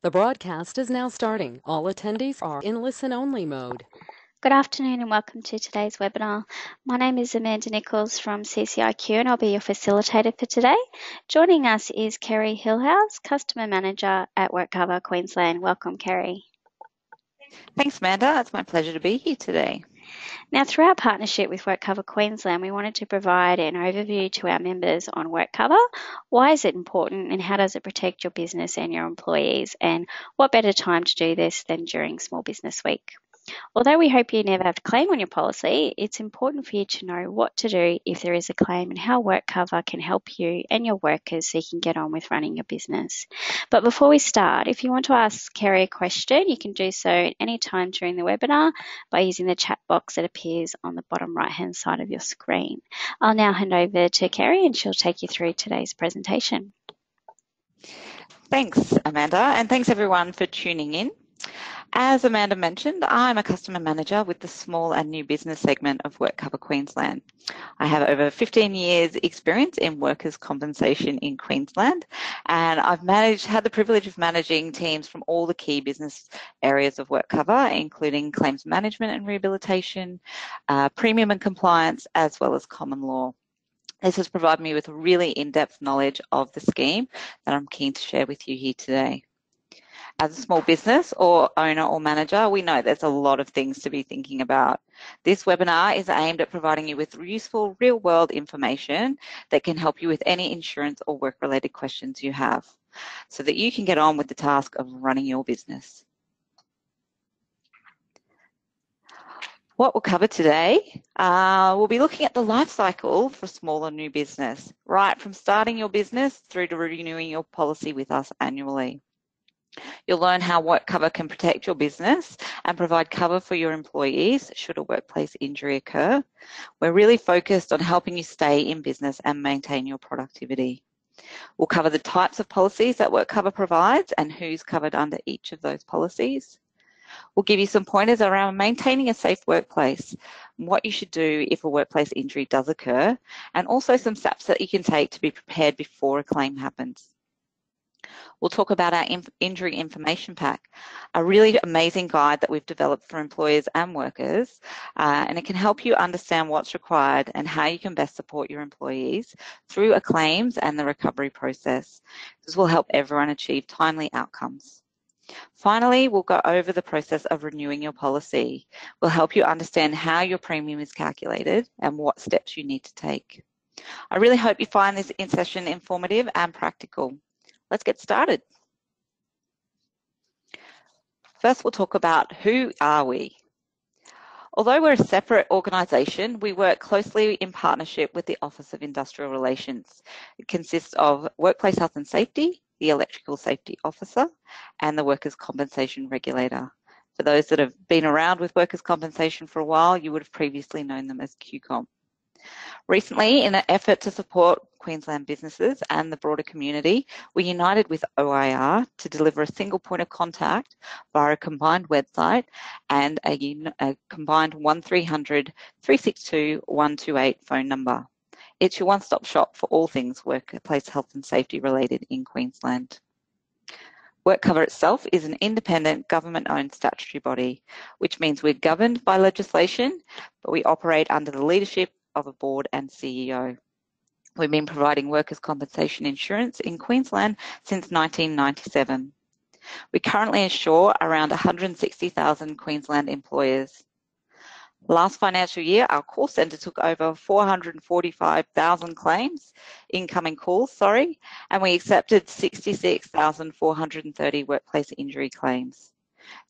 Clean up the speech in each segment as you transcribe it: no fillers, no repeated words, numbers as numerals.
The broadcast is now starting. All attendees are in listen-only mode. Good afternoon and welcome to today's webinar. My name is Amanda Nichols from CCIQ and I'll be your facilitator for today. Joining us is Kerry Hillhouse, Customer Manager at WorkCover Queensland. Welcome, Kerry. Thanks, Amanda. It's my pleasure to be here today. Now, through our partnership with WorkCover Queensland, we wanted to provide an overview to our members on WorkCover. Why is it important and how does it protect your business and your employees? And what better time to do this than during Small Business Week? Although we hope you never have to claim on your policy, it's important for you to know what to do if there is a claim and how WorkCover can help you and your workers so you can get on with running your business. But before we start, if you want to ask Kerry a question, you can do so at any time during the webinar by using the chat box that appears on the bottom right-hand side of your screen. I'll now hand over to Kerry and she'll take you through today's presentation. Thanks, Amanda, and thanks everyone for tuning in. As Amanda mentioned, I'm a customer manager with the small and new business segment of WorkCover Queensland. I have over 15 years experience in workers' compensation in Queensland, and I've had the privilege of managing teams from all the key business areas of WorkCover, including claims management and rehabilitation, premium and compliance, as well as common law. This has provided me with a really in-depth knowledge of the scheme that I'm keen to share with you here today. As a small business or owner or manager, we know there's a lot of things to be thinking about. This webinar is aimed at providing you with useful real-world information that can help you with any insurance or work-related questions you have, so that you can get on with the task of running your business. What we'll cover today, we'll be looking at the life cycle for small and new business, right from starting your business through to renewing your policy with us annually. You'll learn how WorkCover can protect your business and provide cover for your employees should a workplace injury occur. We're really focused on helping you stay in business and maintain your productivity. We'll cover the types of policies that WorkCover provides and who's covered under each of those policies. We'll give you some pointers around maintaining a safe workplace, what you should do if a workplace injury does occur, and also some steps that you can take to be prepared before a claim happens. We'll talk about our Injury Information Pack, a really amazing guide that we've developed for employers and workers, and it can help you understand what's required and how you can best support your employees through a claims and the recovery process. This will help everyone achieve timely outcomes. Finally, we'll go over the process of renewing your policy. We'll help you understand how your premium is calculated and what steps you need to take. I really hope you find this session informative and practical. Let's get started. First, we'll talk about who are we. Although we're a separate organisation, we work closely in partnership with the Office of Industrial Relations. It consists of Workplace Health and Safety, the Electrical Safety Officer, and the Workers' Compensation Regulator. For those that have been around with workers' compensation for a while, you would have previously known them as QCOMP. Recently, in an effort to support Queensland businesses and the broader community, we united with OIR to deliver a single point of contact via a combined website and a combined 1300 362 128 phone number. It's your one-stop shop for all things workplace health and safety related in Queensland. WorkCover itself is an independent government-owned statutory body, which means we're governed by legislation, but we operate under the leadership of a board and CEO. We've been providing workers' compensation insurance in Queensland since 1997. We currently insure around 160,000 Queensland employers. Last financial year, our call centre took over 445,000 claims, incoming calls, and we accepted 66,430 workplace injury claims.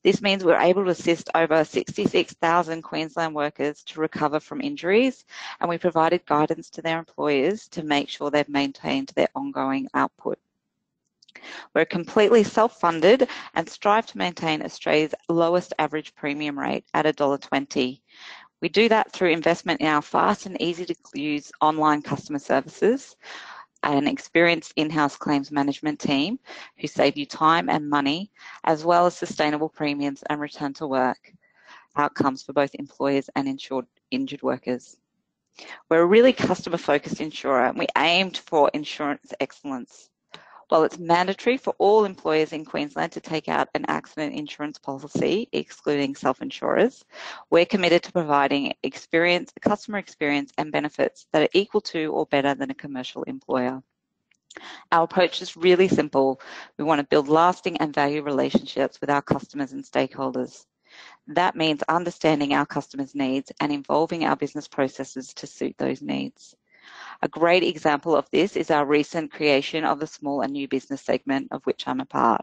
This means we're able to assist over 66,000 Queensland workers to recover from injuries, and we provided guidance to their employers to make sure they've maintained their ongoing output. We're completely self-funded and strive to maintain Australia's lowest average premium rate at $1.20. We do that through investment in our fast and easy to use online customer services and an experienced in-house claims management team who save you time and money, as well as sustainable premiums and return to work outcomes for both employers and injured workers. We're a really customer-focused insurer and we aim for insurance excellence. While it's mandatory for all employers in Queensland to take out an accident insurance policy, excluding self-insurers, we're committed to providing experience, customer experience and benefits that are equal to or better than a commercial employer. Our approach is really simple. We want to build lasting and value relationships with our customers and stakeholders. That means understanding our customers' needs and involving our business processes to suit those needs. A great example of this is our recent creation of the small and new business segment, of which I'm a part.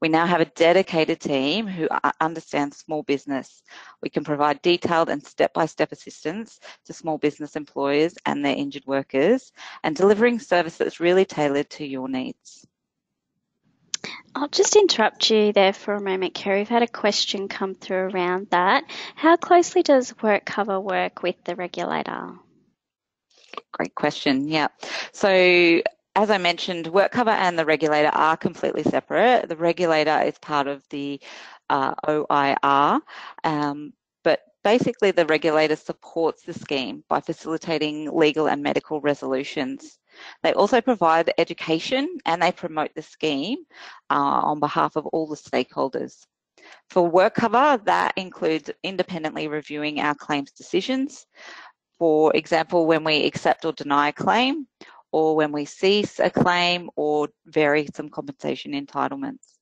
We now have a dedicated team who understands small business. We can provide detailed and step-by-step assistance to small business employers and their injured workers, and delivering service that's really tailored to your needs. I'll just interrupt you there for a moment, Kerry. We've had a question come through around that. How closely does WorkCover work with the regulator? Great question, yeah. So as I mentioned, WorkCover and the regulator are completely separate. The regulator is part of the OIR, but basically the regulator supports the scheme by facilitating legal and medical resolutions. They also provide education and they promote the scheme on behalf of all the stakeholders. For WorkCover, that includes independently reviewing our claims decisions. For example, when we accept or deny a claim, or when we cease a claim or vary some compensation entitlements.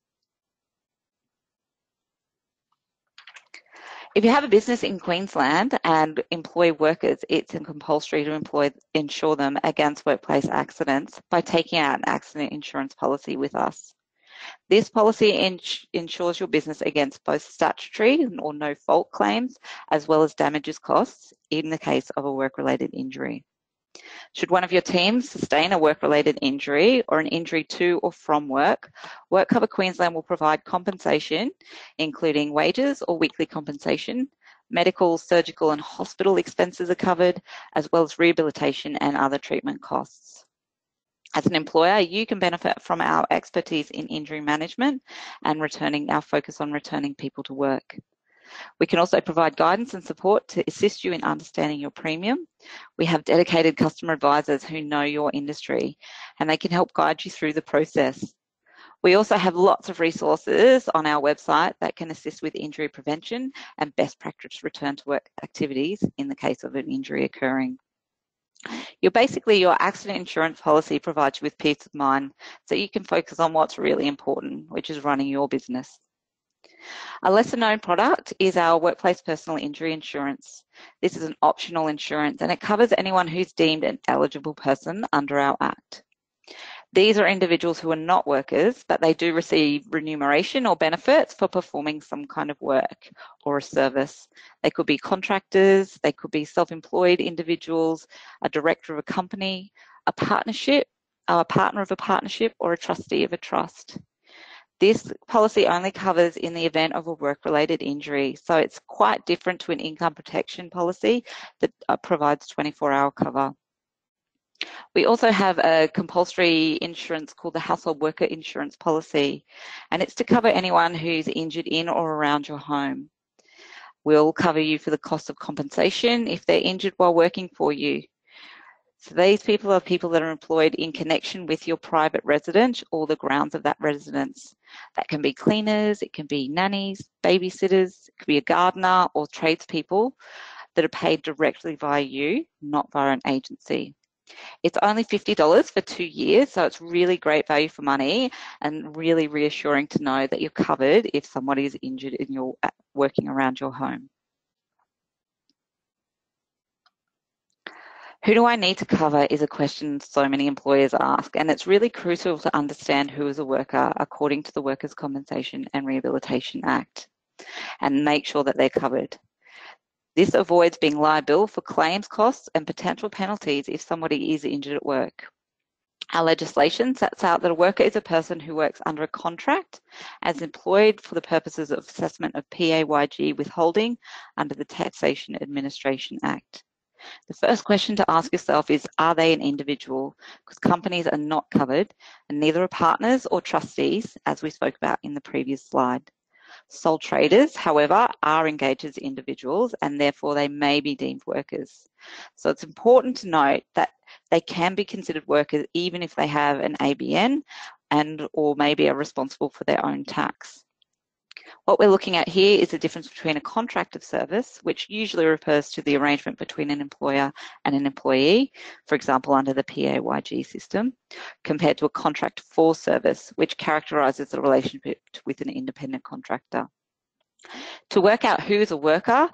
If you have a business in Queensland and employ workers, it's compulsory to insure them against workplace accidents by taking out an accident insurance policy with us. This policy insures your business against both statutory or no-fault claims as well as damages costs in the case of a work-related injury. Should one of your teams sustain a work-related injury or an injury to or from work, WorkCover Queensland will provide compensation, including wages or weekly compensation. Medical, surgical and hospital expenses are covered, as well as rehabilitation and other treatment costs. As an employer, you can benefit from our expertise in injury management and our focus on returning people to work. We can also provide guidance and support to assist you in understanding your premium. We have dedicated customer advisors who know your industry and they can help guide you through the process. We also have lots of resources on our website that can assist with injury prevention and best practice return to work activities in the case of an injury occurring. Your accident insurance policy provides you with peace of mind so you can focus on what's really important, which is running your business. A lesser known product is our workplace personal injury insurance. This is an optional insurance and it covers anyone who's deemed an eligible person under our Act. These are individuals who are not workers, but they do receive remuneration or benefits for performing some kind of work or a service. They could be contractors, they could be self-employed individuals, a director of a company, a partnership, a partner of a partnership, or a trustee of a trust. This policy only covers in the event of a work-related injury, so it's quite different to an income protection policy that provides 24-hour cover. We also have a compulsory insurance called the Household Worker Insurance Policy, and it's to cover anyone who's injured in or around your home. We'll cover you for the cost of compensation if they're injured while working for you. So these people are people that are employed in connection with your private residence or the grounds of that residence. That can be cleaners, it can be nannies, babysitters, it could be a gardener or tradespeople that are paid directly via you, not via an agency. It's only $50 for 2 years, so it's really great value for money and really reassuring to know that you're covered if somebody is injured in your working around your home. Who do I need to cover is a question so many employers ask, and it's really crucial to understand who is a worker according to the Workers' Compensation and Rehabilitation Act and make sure that they're covered. This avoids being liable for claims costs and potential penalties if somebody is injured at work. Our legislation sets out that a worker is a person who works under a contract as employed for the purposes of assessment of PAYG withholding under the Taxation Administration Act. The first question to ask yourself is, are they an individual? Because companies are not covered and neither are partners or trustees, as we spoke about in the previous slide. Sole traders, however, are engaged as individuals and therefore they may be deemed workers. So it's important to note that they can be considered workers even if they have an ABN and or maybe are responsible for their own tax. What we're looking at here is the difference between a contract of service, which usually refers to the arrangement between an employer and an employee, for example, under the PAYG system, compared to a contract for service, which characterises the relationship with an independent contractor. To work out who's a worker,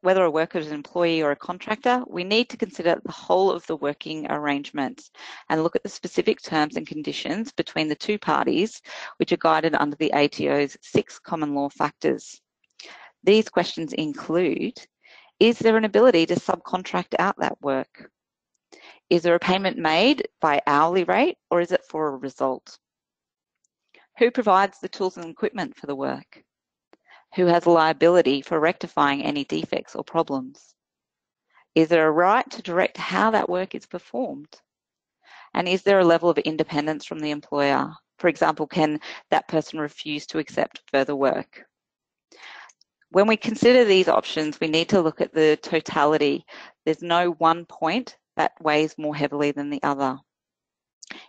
whether a worker is an employee or a contractor, we need to consider the whole of the working arrangements and look at the specific terms and conditions between the two parties, which are guided under the ATO's 6 common law factors. These questions include: is there an ability to subcontract out that work? Is there a payment made by hourly rate, or is it for a result? Who provides the tools and equipment for the work? Who has a liability for rectifying any defects or problems? Is there a right to direct how that work is performed? And is there a level of independence from the employer? For example, can that person refuse to accept further work? When we consider these options, we need to look at the totality. There's no one point that weighs more heavily than the other.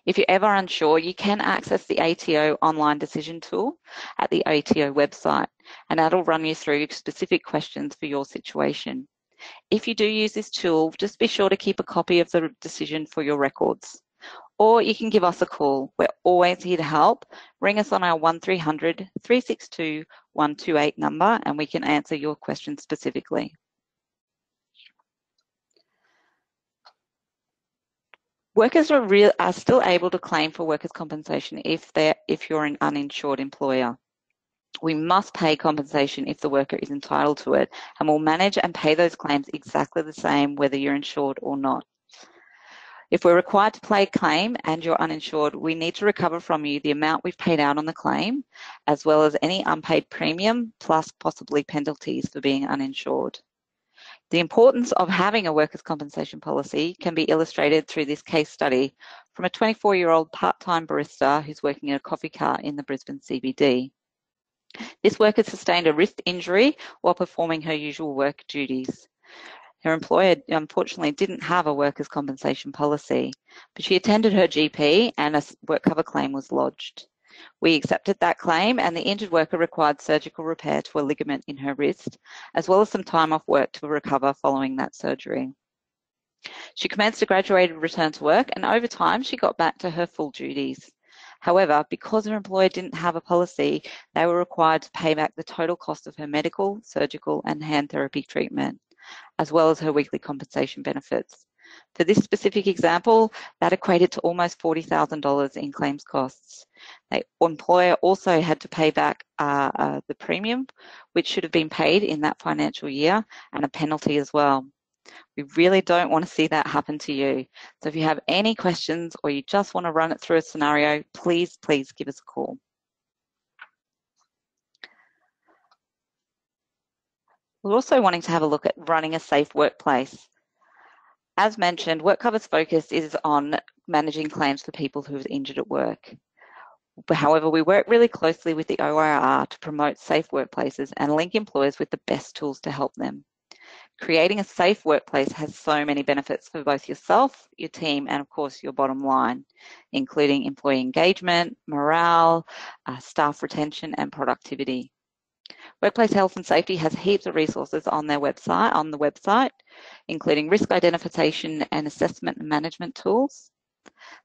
If you're ever unsure, you can access the ATO online decision tool at the ATO website, and that'll run you through specific questions for your situation. If you do use this tool, just be sure to keep a copy of the decision for your records. Or you can give us a call. We're always here to help. Ring us on our 1300 362 128 number and we can answer your questions specifically. Workers are still able to claim for workers' compensation if you're an uninsured employer. We must pay compensation if the worker is entitled to it, and we'll manage and pay those claims exactly the same whether you're insured or not. If we're required to pay a claim and you're uninsured, we need to recover from you the amount we've paid out on the claim, as well as any unpaid premium, plus possibly penalties for being uninsured. The importance of having a workers' compensation policy can be illustrated through this case study from a 24-year-old part-time barista who's working in a coffee car in the Brisbane CBD. This worker sustained a wrist injury while performing her usual work duties. Her employer unfortunately didn't have a workers' compensation policy, but she attended her GP and a WorkCover claim was lodged. We accepted that claim and the injured worker required surgical repair to a ligament in her wrist, as well as some time off work to recover following that surgery. She commenced a graduated return to work and over time she got back to her full duties. However, because her employer didn't have a policy, they were required to pay back the total cost of her medical, surgical and hand therapy treatment, as well as her weekly compensation benefits. For this specific example, that equated to almost $40,000 in claims costs. The employer also had to pay back the premium, which should have been paid in that financial year, and a penalty as well. We really don't want to see that happen to you. So if you have any questions or you just want to run it through a scenario, please give us a call. We're also wanting to have a look at running a safe workplace. As mentioned, WorkCover's focus is on managing claims for people who are injured at work. However, we work really closely with the OIR to promote safe workplaces and link employers with the best tools to help them. Creating a safe workplace has so many benefits for both yourself, your team, and of course your bottom line, including employee engagement, morale, staff retention, and productivity. Workplace Health and Safety has heaps of resources on their website, including risk identification and assessment and management tools,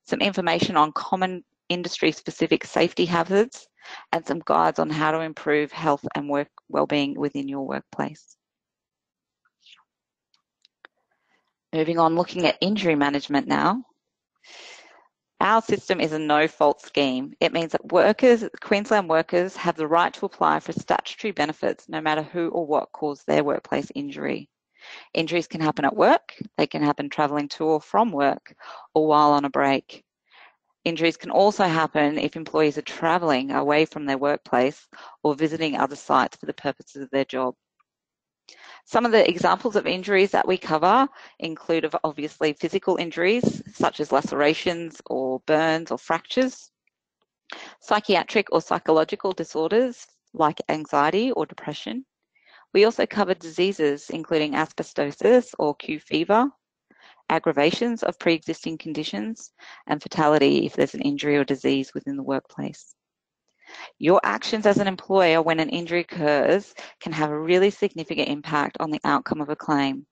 some information on common industry-specific safety hazards, and some guides on how to improve health and work wellbeing within your workplace. Moving on, looking at injury management now. Our system is a no-fault scheme. It means that Queensland workers have the right to apply for statutory benefits no matter who or what caused their workplace injury. Injuries can happen at work, they can happen travelling to or from work, or while on a break. Injuries can also happen if employees are travelling away from their workplace or visiting other sites for the purposes of their job. Some of the examples of injuries that we cover include obviously physical injuries such as lacerations or burns or fractures, psychiatric or psychological disorders like anxiety or depression. We also cover diseases including asbestosis or Q fever, aggravations of pre-existing conditions, and fatality if there's an injury or disease within the workplace. Your actions as an employer when an injury occurs can have a really significant impact on the outcome of a claim.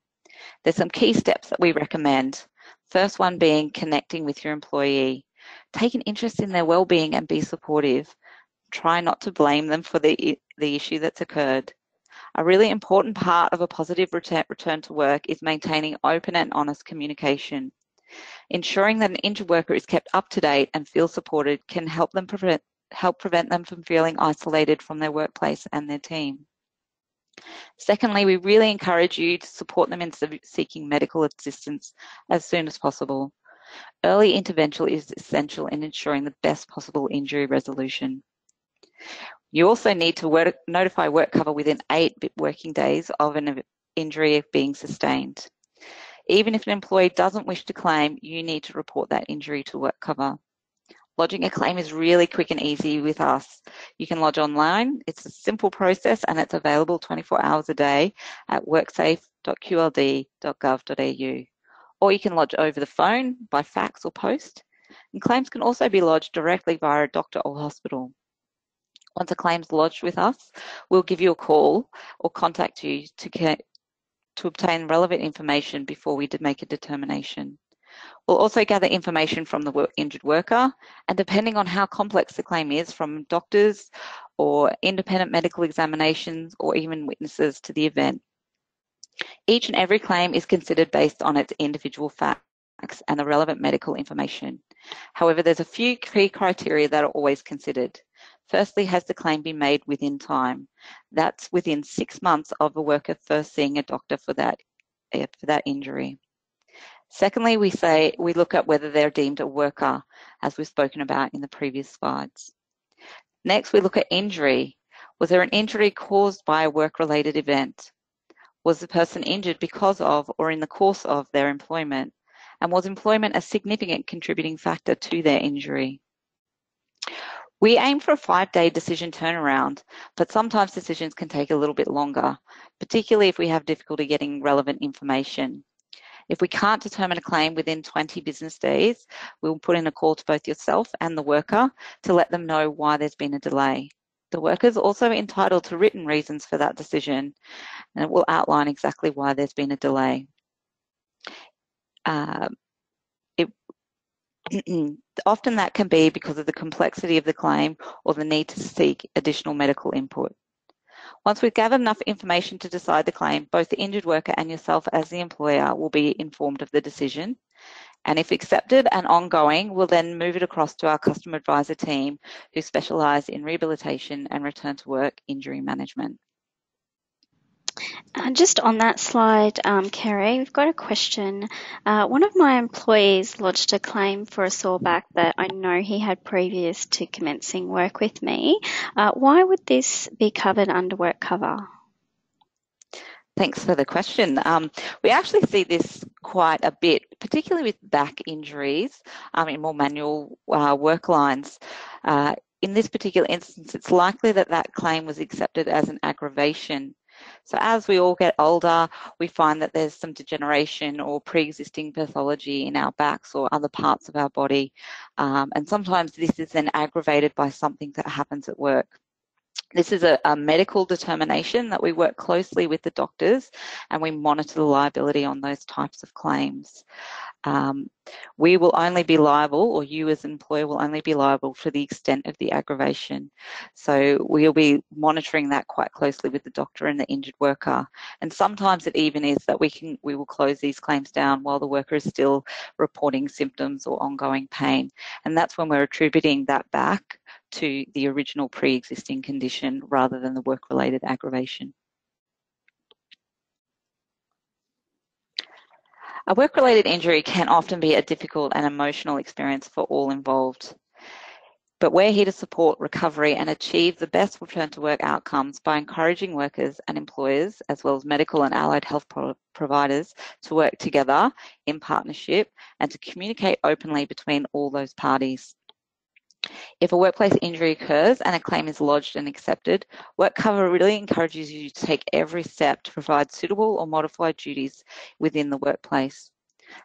There's some key steps that we recommend. First one being connecting with your employee. Take an interest in their well-being and be supportive. Try not to blame them for the issue that's occurred. A really important part of a positive return to work is maintaining open and honest communication. Ensuring that an injured worker is kept up to date and feels supported can help them prevent them from feeling isolated from their workplace and their team. Secondly, we really encourage you to support them in seeking medical assistance as soon as possible. Early intervention is essential in ensuring the best possible injury resolution. You also need to notify WorkCover within 8 working days of an injury being sustained. Even if an employee doesn't wish to claim, you need to report that injury to WorkCover. Lodging a claim is really quick and easy with us. You can lodge online. It's a simple process and it's available 24 hours a day at worksafe.qld.gov.au. Or you can lodge over the phone, by fax or post. And claims can also be lodged directly via a doctor or hospital. Once a claim's lodged with us, we'll give you a call or contact you to obtain relevant information before we make a determination. We'll also gather information from the injured worker, and depending on how complex the claim is, from doctors or independent medical examinations or even witnesses to the event. Each and every claim is considered based on its individual facts and the relevant medical information. However, there's a few key criteria that are always considered. Firstly, has the claim been made within time? That's within 6 months of a worker first seeing a doctor for that injury. Secondly, we look at whether they're deemed a worker, as we've spoken about in the previous slides. Next, we look at injury. Was there an injury caused by a work-related event? Was the person injured because of or in the course of their employment? And was employment a significant contributing factor to their injury? We aim for a 5-day decision turnaround, but sometimes decisions can take a little bit longer, particularly if we have difficulty getting relevant information. If we can't determine a claim within 20 business days, we'll put in a call to both yourself and the worker to let them know why there's been a delay. The worker is also entitled to written reasons for that decision, and it will outline exactly why there's been a delay. Often that can be because of the complexity of the claim or the need to seek additional medical input. Once we've gathered enough information to decide the claim, both the injured worker and yourself as the employer will be informed of the decision. And if accepted and ongoing, we'll then move it across to our customer advisor team who specialise in rehabilitation and return to work injury management. Just on that slide, Kerry, we've got a question. One of my employees lodged a claim for a sore back that I know he had previous to commencing work with me. Why would this be covered under WorkCover? Thanks for the question. We actually see this quite a bit, particularly with back injuries in more manual work lines. In this particular instance, it's likely that that claim was accepted as an aggravation. So as we all get older, we find that there's some degeneration or pre-existing pathology in our backs or other parts of our body. And sometimes this is then aggravated by something that happens at work. This is a medical determination that we work closely with the doctors and we monitor the liability on those types of claims. We will only be liable, or you as an employer will only be liable for the extent of the aggravation. So we'll be monitoring that quite closely with the doctor and the injured worker. And sometimes it even is that we will close these claims down while the worker is still reporting symptoms or ongoing pain. And that's when we're attributing that back to the original pre-existing condition rather than the work-related aggravation. A work-related injury can often be a difficult and emotional experience for all involved, but we're here to support recovery and achieve the best return to work outcomes by encouraging workers and employers, as well as medical and allied health providers, to work together in partnership and to communicate openly between all those parties. If a workplace injury occurs and a claim is lodged and accepted, WorkCover really encourages you to take every step to provide suitable or modified duties within the workplace.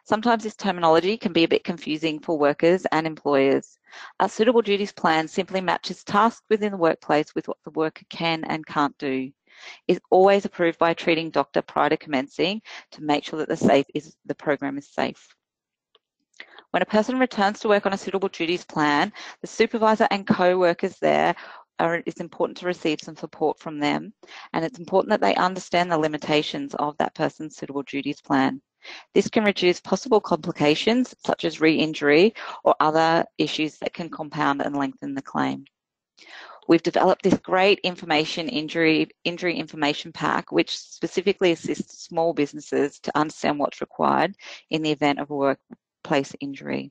Sometimes this terminology can be a bit confusing for workers and employers. Our suitable duties plan simply matches tasks within the workplace with what the worker can and can't do. Is always approved by a treating doctor prior to commencing to make sure that the program is safe. When a person returns to work on a suitable duties plan, the supervisor and co-workers there it's important to receive some support from them, and it's important that they understand the limitations of that person's suitable duties plan. This can reduce possible complications such as re-injury or other issues that can compound and lengthen the claim. We've developed this great injury information pack, which specifically assists small businesses to understand what's required in the event of a workplace injury.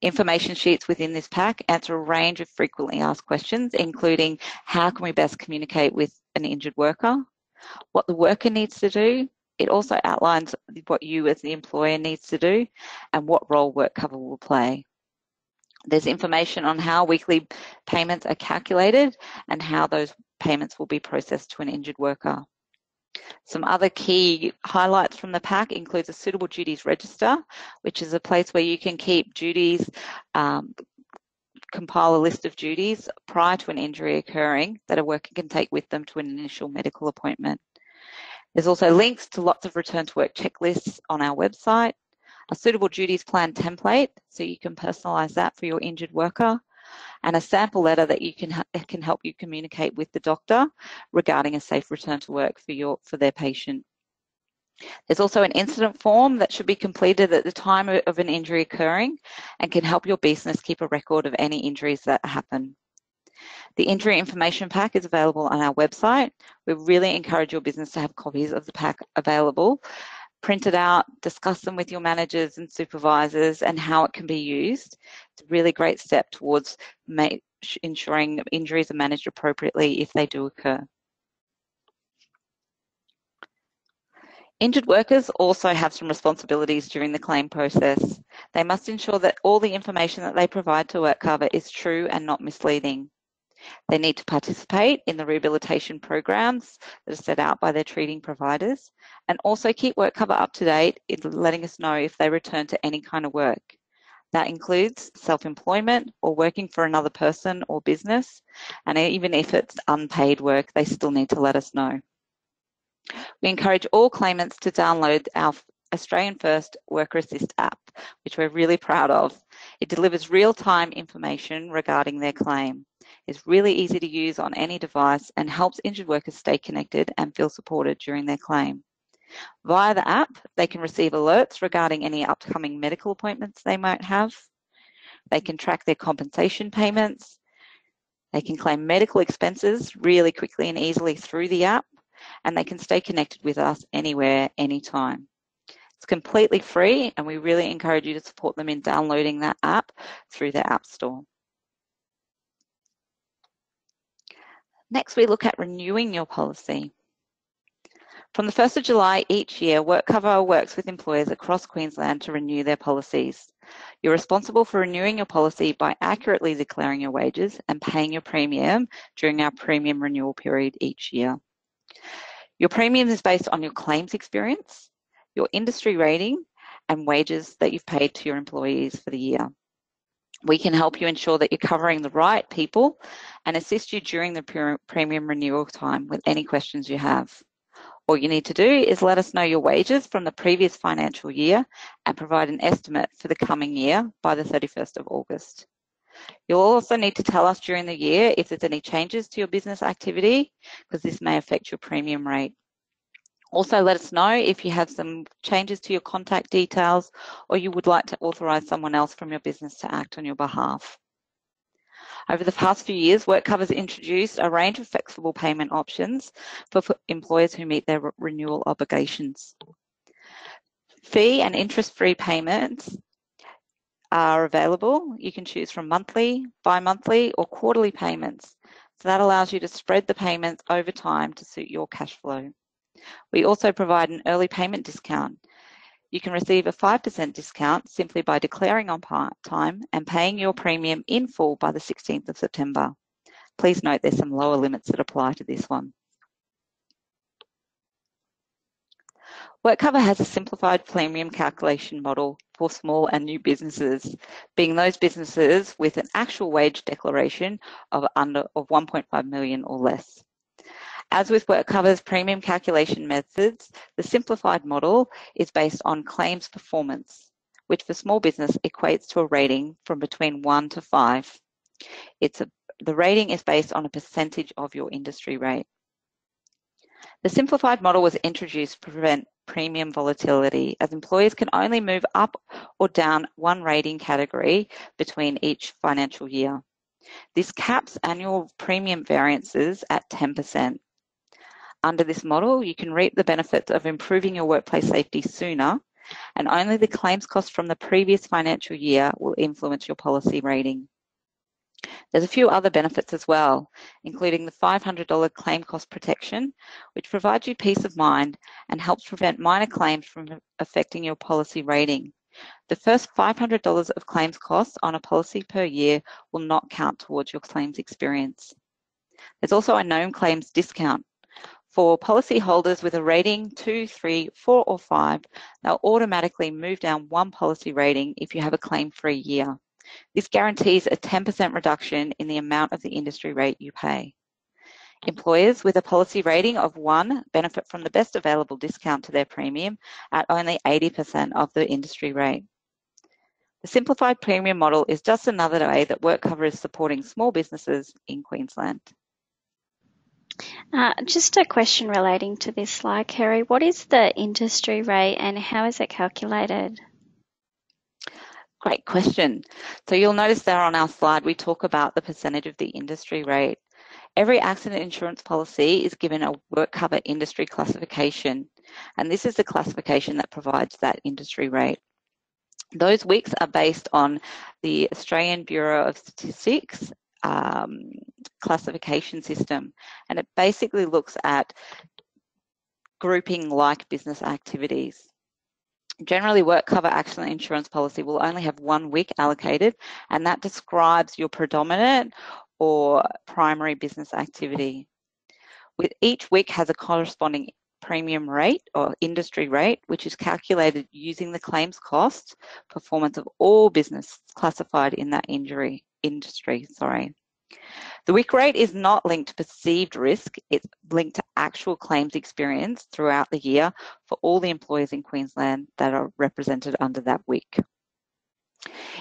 Information sheets within this pack answer a range of frequently asked questions, including how can we best communicate with an injured worker, what the worker needs to do. It also outlines what you as the employer needs to do and what role WorkCover will play. There's information on how weekly payments are calculated and how those payments will be processed to an injured worker. Some other key highlights from the pack includes a suitable duties register, which is a place where you can keep duties, compile a list of duties prior to an injury occurring that a worker can take with them to an initial medical appointment. There's also links to lots of return to work checklists on our website. A suitable duties plan template, so you can personalise that for your injured worker, and a sample letter that you can help you communicate with the doctor regarding a safe return to work for their patient. There's also an incident form that should be completed at the time of an injury occurring and can help your business keep a record of any injuries that happen. The injury information pack is available on our website. We really encourage your business to have copies of the pack available, print it out, discuss them with your managers and supervisors and how it can be used. It's a really great step towards ensuring injuries are managed appropriately if they do occur. Injured workers also have some responsibilities during the claim process. They must ensure that all the information that they provide to WorkCover is true and not misleading. They need to participate in the rehabilitation programs that are set out by their treating providers and also keep WorkCover up to date in letting us know if they return to any kind of work. That includes self-employment or working for another person or business, and even if it's unpaid work, they still need to let us know. We encourage all claimants to download our Australian First Worker Assist app, which we're really proud of. It delivers real-time information regarding their claim. It's really easy to use on any device and helps injured workers stay connected and feel supported during their claim. Via the app, they can receive alerts regarding any upcoming medical appointments they might have. They can track their compensation payments. They can claim medical expenses really quickly and easily through the app, and they can stay connected with us anywhere, anytime. It's completely free, and we really encourage you to support them in downloading that app through their app store. Next, we look at renewing your policy. From the 1st of July each year, WorkCover works with employers across Queensland to renew their policies. You're responsible for renewing your policy by accurately declaring your wages and paying your premium during our premium renewal period each year. Your premium is based on your claims experience, your industry rating, and wages that you've paid to your employees for the year. We can help you ensure that you're covering the right people and assist you during the premium renewal time with any questions you have. All you need to do is let us know your wages from the previous financial year and provide an estimate for the coming year by the 31st of August. You'll also need to tell us during the year if there's any changes to your business activity, because this may affect your premium rate. Also, let us know if you have some changes to your contact details or you would like to authorise someone else from your business to act on your behalf. Over the past few years, WorkCover's introduced a range of flexible payment options for employers who meet their renewal obligations. Fee and interest-free payments are available. You can choose from monthly, bi-monthly or quarterly payments. So that allows you to spread the payments over time to suit your cash flow. We also provide an early payment discount. You can receive a 5% discount simply by declaring on time and paying your premium in full by the 16th of September. Please note there's some lower limits that apply to this one. WorkCover has a simplified premium calculation model for small and new businesses, being those businesses with an actual wage declaration of under 1.5 million or less. As with WorkCover's premium calculation methods, the simplified model is based on claims performance, which for small business equates to a rating from between 1 to 5. The rating is based on a percentage of your industry rate. The simplified model was introduced to prevent premium volatility, as employers can only move up or down one rating category between each financial year. This caps annual premium variances at 10%. Under this model, you can reap the benefits of improving your workplace safety sooner, and only the claims cost from the previous financial year will influence your policy rating. There's a few other benefits as well, including the $500 claim cost protection, which provides you peace of mind and helps prevent minor claims from affecting your policy rating. The first $500 of claims costs on a policy per year will not count towards your claims experience. There's also a known claims discount. For policyholders with a rating 2, 3, 4 or 5, they'll automatically move down one policy rating if you have a claim-free year. This guarantees a 10% reduction in the amount of the industry rate you pay. Employers with a policy rating of 1 benefit from the best available discount to their premium at only 80% of the industry rate. The simplified premium model is just another way that WorkCover is supporting small businesses in Queensland. Just a question relating to this slide, Kerry. What is the industry rate and how is it calculated? Great question. So you'll notice there on our slide we talk about the percentage of the industry rate. Every accident insurance policy is given a WorkCover industry classification, and this is the classification that provides that industry rate. Those WICs are based on the Australian Bureau of Statistics classification system, and it basically looks at grouping like business activities. Generally, WorkCover accident insurance policy will only have one WIC allocated, and that describes your predominant or primary business activity. With each WIC has a corresponding premium rate or industry rate, which is calculated using the claims cost performance of all business classified in that industry. The WIC rate is not linked to perceived risk, it's linked to actual claims experience throughout the year for all the employers in Queensland that are represented under that WIC.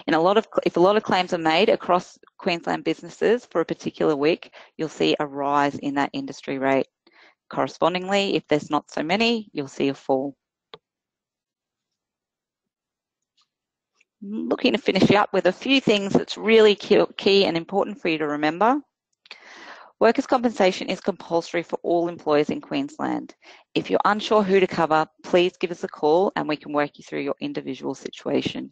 If a lot of claims are made across Queensland businesses for a particular week, you'll see a rise in that industry rate. Correspondingly, if there's not so many, you'll see a fall. Looking to finish up with a few things that's really key and important for you to remember. Workers' compensation is compulsory for all employers in Queensland. If you're unsure who to cover, please give us a call and we can work you through your individual situation.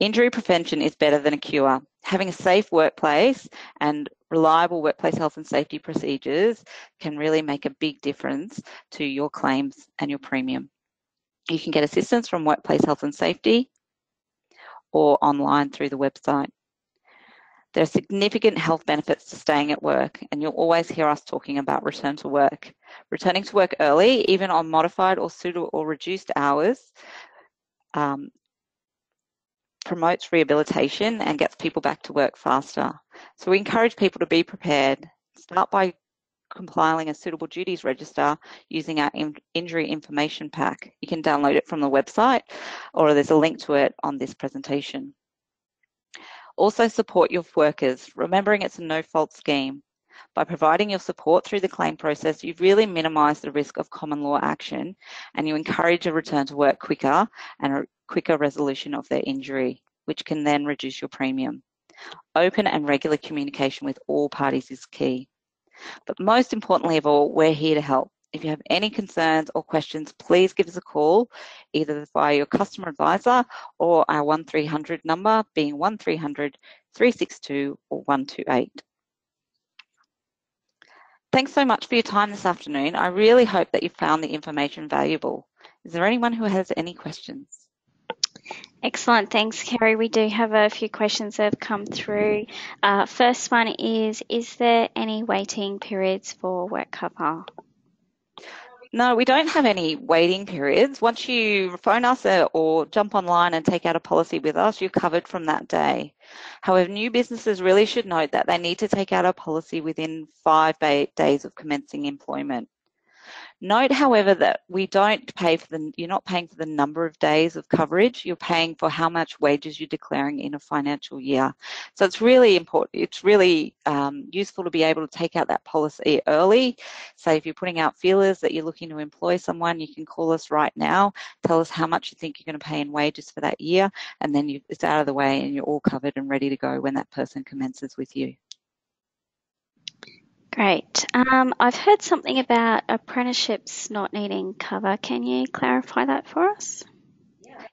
Injury prevention is better than a cure. Having a safe workplace and reliable workplace health and safety procedures can really make a big difference to your claims and your premium. You can get assistance from Workplace Health and Safety or online through the website. There are significant health benefits to staying at work, and you'll always hear us talking about return to work. Returning to work early, even on modified or suitable or reduced hours, promotes rehabilitation and gets people back to work faster. So we encourage people to be prepared. Start by compiling a suitable duties register using our injury information pack. You can download it from the website, or there's a link to it on this presentation. Also support your workers, remembering it's a no-fault scheme. By providing your support through the claim process, you really minimise the risk of common law action, and you encourage a return to work quicker and a quicker resolution of their injury, which can then reduce your premium. Open and regular communication with all parties is key. But most importantly of all, we're here to help. If you have any concerns or questions, please give us a call, either via your customer advisor or our 1300 number, being 1300 362 or 128. Thanks so much for your time this afternoon. I really hope that you found the information valuable. Is there anyone who has any questions? Excellent. Thanks, Kerry. We do have a few questions that have come through. First one is there any waiting periods for WorkCover? No, we don't have any waiting periods. Once you phone us or jump online and take out a policy with us, you're covered from that day. However, new businesses really should note that they need to take out a policy within 5 days of commencing employment. Note, however, that we don't pay for you're not paying for the number of days of coverage, you're paying for how much wages you're declaring in a financial year. So it's really important, it's really useful to be able to take out that policy early. So if you're putting out feelers that you're looking to employ someone, you can call us right now, tell us how much you think you're going to pay in wages for that year, and then it's out of the way and you're all covered and ready to go when that person commences with you. Great. I've heard something about apprenticeships not needing cover. Can you clarify that for us?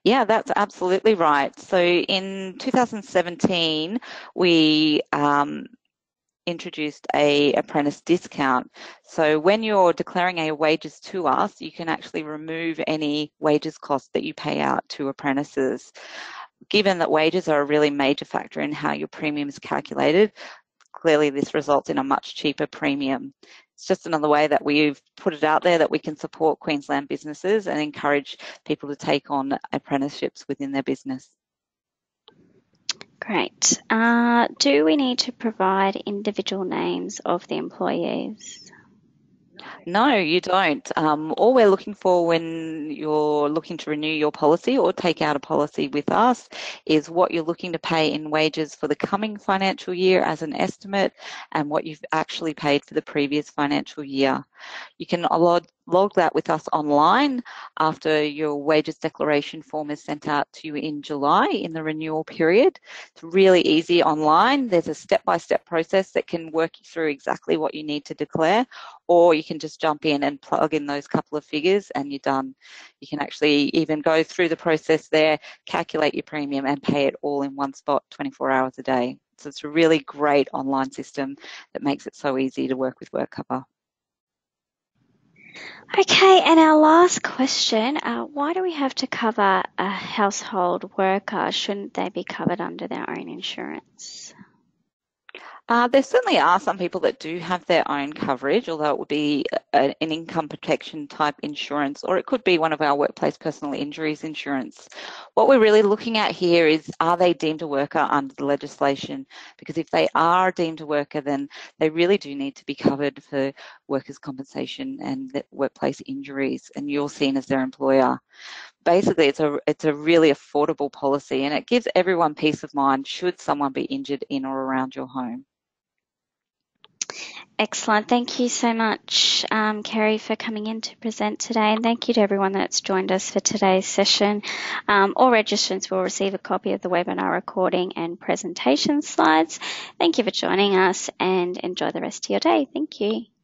Yeah, that's absolutely right. So in 2017, we introduced an apprentice discount. So when you're declaring our wages to us, you can actually remove any wages costs that you pay out to apprentices. Given that wages are a really major factor in how your premium is calculated, clearly this results in a much cheaper premium. It's just another way that we've put it out there that we can support Queensland businesses and encourage people to take on apprenticeships within their business. Great. Do we need to provide individual names of the employees? No, you don't. All we're looking for when you're looking to renew your policy or take out a policy with us is what you're looking to pay in wages for the coming financial year as an estimate and what you've actually paid for the previous financial year. You can log that with us online after your wages declaration form is sent out to you in July in the renewal period. It's really easy online. There's a step-by-step process that can work you through exactly what you need to declare, or you can just jump in and plug in those couple of figures and you're done. You can actually even go through the process there, calculate your premium and pay it all in one spot 24 hours a day. So it's a really great online system that makes it so easy to work with WorkCover. Okay, and our last question, why do we have to cover a household worker? Shouldn't they be covered under their own insurance? There certainly are some people that do have their own coverage, although it would be an income protection type insurance, or it could be one of our workplace personal injuries insurance. What we're really looking at here is, are they deemed a worker under the legislation? Because if they are deemed a worker, then they really do need to be covered for workers' compensation and workplace injuries, and you're seen as their employer. Basically, it's a really affordable policy, and it gives everyone peace of mind should someone be injured in or around your home. Excellent. Thank you so much, Kerry, for coming in to present today. And thank you to everyone that's joined us for today's session. All registrants will receive a copy of the webinar recording and presentation slides. Thank you for joining us and enjoy the rest of your day. Thank you.